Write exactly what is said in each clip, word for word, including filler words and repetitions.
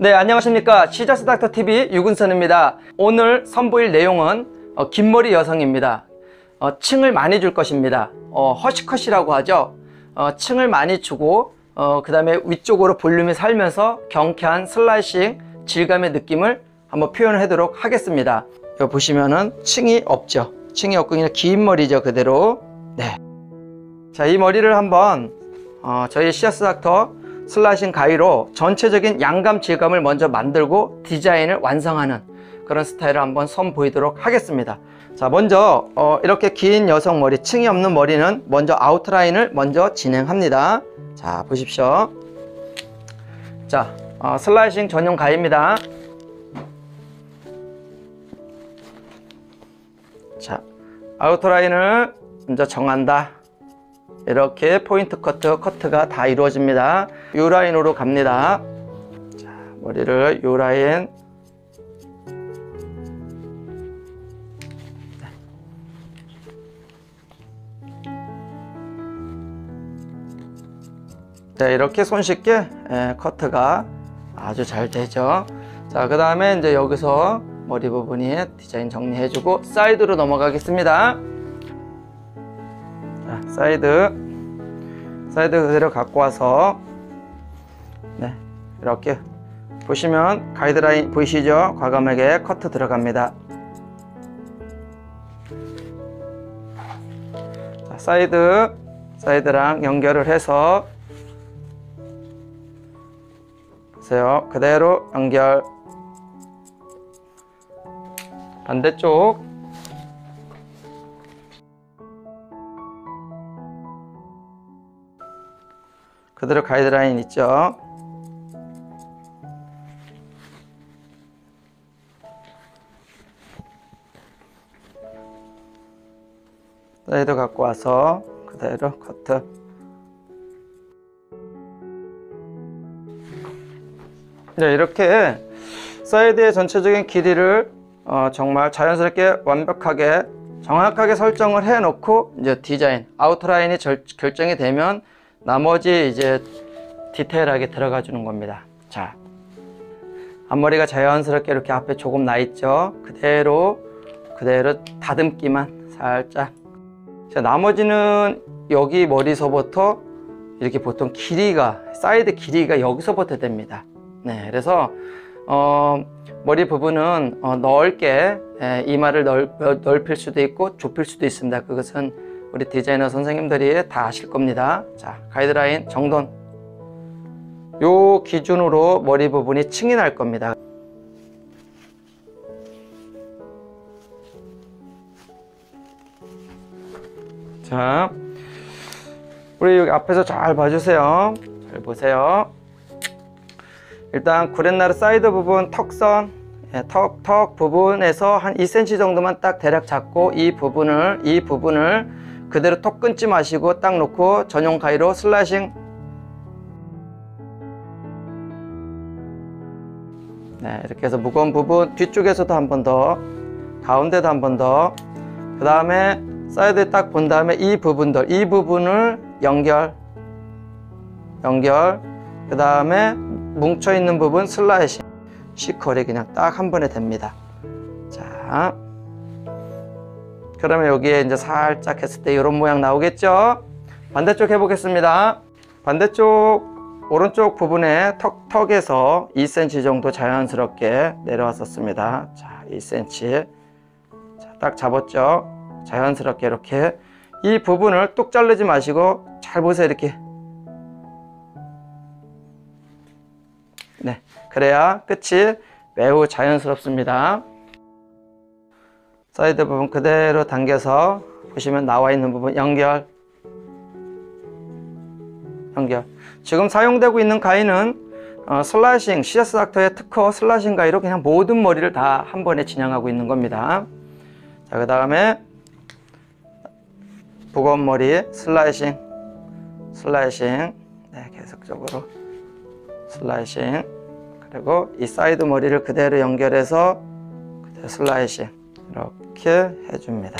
네, 안녕하십니까. 시저스 닥터 티비 유근선입니다. 오늘 선보일 내용은 어, 긴머리 여성입니다. 어, 층을 많이 줄 것입니다. 어, 허쉬컷이라고 하죠. 어, 층을 많이 주고 어, 그 다음에 위쪽으로 볼륨이 살면서 경쾌한 슬라이싱 질감의 느낌을 한번 표현을 하도록 하겠습니다. 여기 보시면은 층이 없죠. 층이 없고 그냥 긴 머리죠, 그대로. 네. 자, 이 머리를 한번 어, 저희 시저스 닥터 슬라이싱 가위로 전체적인 양감 질감을 먼저 만들고 디자인을 완성하는 그런 스타일을 한번 선보이도록 하겠습니다. 자, 먼저 어, 이렇게 긴 여성 머리, 층이 없는 머리는 먼저 아웃라인을 먼저 진행합니다. 자, 보십시오. 자, 어, 슬라이싱 전용 가위입니다. 자, 아웃라인을 먼저 정한다. 이렇게 포인트 커트, 커트가 다 이루어집니다. 요 라인으로 갑니다. 자, 머리를 요 라인. 네, 이렇게 손쉽게 예, 커트가 아주 잘 되죠. 자, 그 다음에 이제 여기서 머리 부분에 디자인 정리해주고 사이드로 넘어가겠습니다. 자, 사이드 사이드 그대로 갖고 와서 네, 이렇게 보시면 가이드라인 보이시죠? 과감하게 커트 들어갑니다. 자, 사이드 사이드랑 연결을 해서 보세요. 그대로 연결. 반대쪽. 그대로 가이드라인 있죠. 사이드 갖고 와서 그대로 커트. 네, 이렇게 사이드의 전체적인 길이를 어, 정말 자연스럽게 완벽하게 정확하게 설정을 해 놓고 이제 디자인 아웃라인이 절, 결정이 되면 나머지 이제 디테일하게 들어가 주는 겁니다. 자, 앞머리가 자연스럽게 이렇게 앞에 조금 나 있죠. 그대로 그대로 다듬기만 살짝. 자, 나머지는 여기 머리서부터 이렇게 보통 길이가 사이드 길이가 여기서부터 됩니다. 네, 그래서 어, 머리 부분은 어, 넓게 에, 이마를 넓, 넓힐 수도 있고 좁힐 수도 있습니다. 그것은 우리 디자이너 선생님들이 다 아실 겁니다. 자, 가이드라인 정돈. 요 기준으로 머리 부분이 층이 날 겁니다. 자, 우리 여기 앞에서 잘 봐주세요. 잘 보세요. 일단 구렛나루 사이드 부분 턱선 예, 턱, 턱 부분에서 한 이 센티미터 정도만 딱 대략 잡고 이 부분을 이 부분을 그대로 턱 끊지 마시고 딱 놓고 전용 가위로 슬라이싱. 네, 이렇게 해서 무거운 부분 뒤쪽에서도 한 번 더, 가운데도 한 번 더, 그 다음에 사이드에 딱 본 다음에 이 부분들, 이 부분을 연결, 연결, 그 다음에 뭉쳐 있는 부분 슬라이싱. C컬이 그냥 딱 한 번에 됩니다. 자, 그러면 여기에 이제 살짝 했을 때 이런 모양 나오겠죠? 반대쪽 해보겠습니다. 반대쪽 오른쪽 부분에 턱, 턱에서 이 센티미터 정도 자연스럽게 내려왔었습니다. 자, 이 센티미터. 자, 딱 잡았죠? 자연스럽게 이렇게 이 부분을 뚝 자르지 마시고 잘 보세요. 이렇게. 네, 그래야 끝이 매우 자연스럽습니다. 사이드 부분 그대로 당겨서 보시면 나와 있는 부분 연결 연결. 지금 사용되고 있는 가위는 어, 슬라이싱 시저스 닥터의 특허 슬라이싱 가위로 그냥 모든 머리를 다 한 번에 진행하고 있는 겁니다. 자, 그 다음에 무거운 머리 슬라이싱 슬라이싱. 네, 계속적으로 슬라이싱. 그리고 이 사이드 머리를 그대로 연결해서 그대로 슬라이싱 이렇게 해줍니다.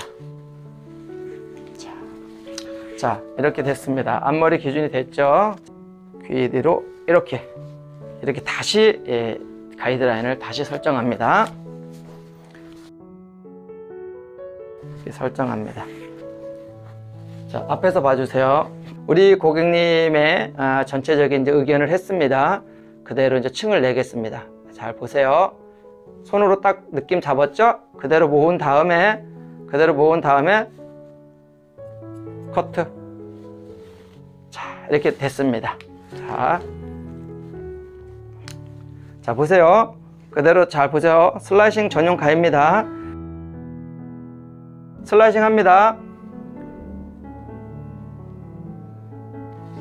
자, 자, 이렇게 됐습니다. 앞머리 기준이 됐죠. 귀 뒤로 이렇게 이렇게 다시 예, 가이드라인을 다시 설정합니다. 이렇게 설정합니다. 자, 앞에서 봐주세요. 우리 고객님의 아, 전체적인 이제 의견을 했습니다. 그대로 이제 층을 내겠습니다. 잘 보세요. 손으로 딱 느낌 잡았죠? 그대로 모은 다음에 그대로 모은 다음에 커트. 자, 이렇게 됐습니다. 자, 자 보세요. 그대로 잘 보세요. 슬라이싱 전용 가입니다. 슬라이싱 합니다.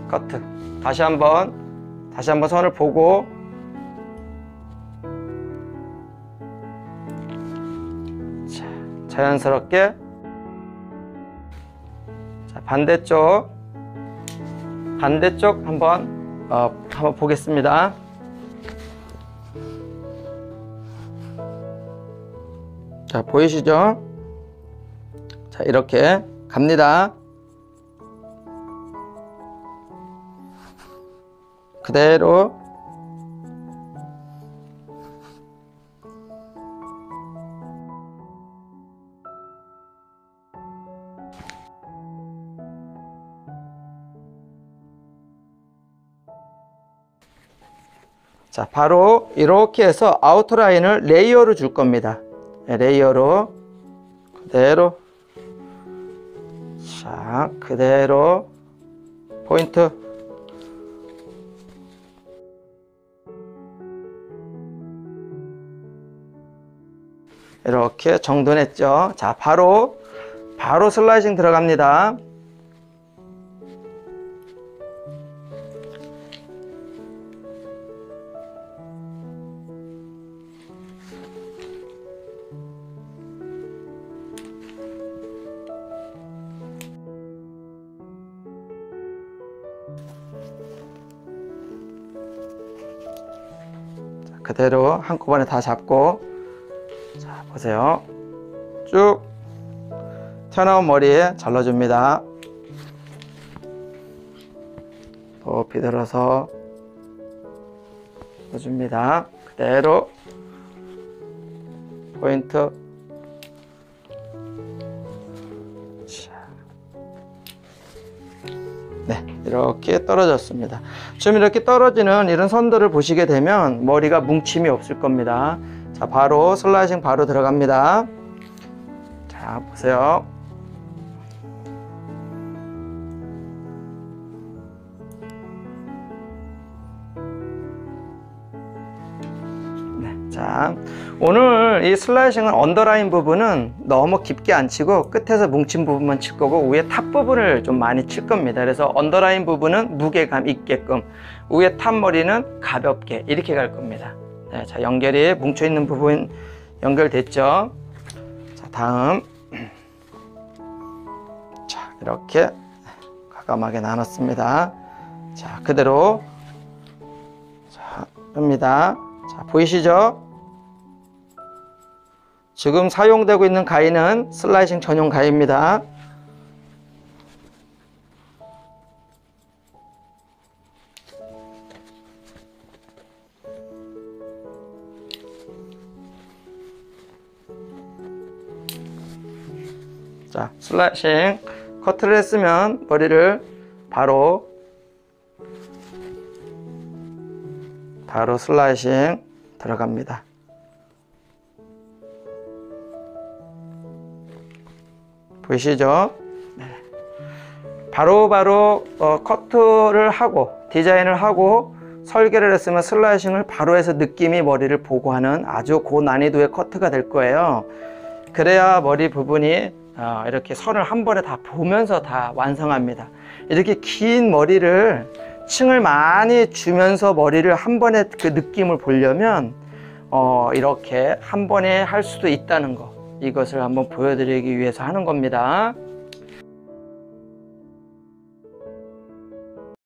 커트. 다시 한번 다시 한번 선을 보고 자, 자연스럽게 자, 반대쪽 반대쪽 한번 어, 한번 보겠습니다. 자, 보이시죠? 자, 이렇게 갑니다. 그대로 자, 바로 이렇게 해서 아우터라인을 레이어로 줄 겁니다. 레이어로 그대로 자, 그대로 포인트 이렇게 정돈했죠. 자, 바로 바로 슬라이싱 들어갑니다. 그대로 한꺼번에 다 잡고 자, 보세요. 쭉 튀어나온 머리에 잘라줍니다. 높이 들어서 넣어줍니다. 그대로 포인트 자. 네, 이렇게 떨어졌습니다. 지금 이렇게 떨어지는 이런 선들을 보시게 되면 머리가 뭉침이 없을 겁니다. 자, 바로 슬라이싱 바로 들어갑니다. 자, 보세요. 네, 자, 오늘 이 슬라이싱은 언더라인 부분은 너무 깊게 안 치고 끝에서 뭉친 부분만 칠 거고 위에 탑 부분을 좀 많이 칠 겁니다. 그래서 언더라인 부분은 무게감 있게끔 위에 탑 머리는 가볍게 이렇게 갈 겁니다. 네, 자, 연결이 뭉쳐있는 부분 연결됐죠? 자, 다음 자, 이렇게 과감하게 나눴습니다. 자, 그대로 자, 합니다. 자, 보이시죠? 지금 사용되고 있는 가위는 슬라이싱 전용 가위입니다. 자, 슬라이싱 커트를 했으면 머리를 바로 바로 슬라이싱 들어갑니다. 보이시죠? 바로바로 네. 바로, 어, 커트를 하고 디자인을 하고 설계를 했으면 슬라이싱을 바로 해서 느낌이 머리를 보고 하는 아주 고난이도의 커트가 될 거예요. 그래야 머리 부분이 어, 이렇게 선을 한 번에 다 보면서 다 완성합니다. 이렇게 긴 머리를 층을 많이 주면서 머리를 한 번에 그 느낌을 보려면 어, 이렇게 한 번에 할 수도 있다는 거, 이것을 한번 보여드리기 위해서 하는 겁니다.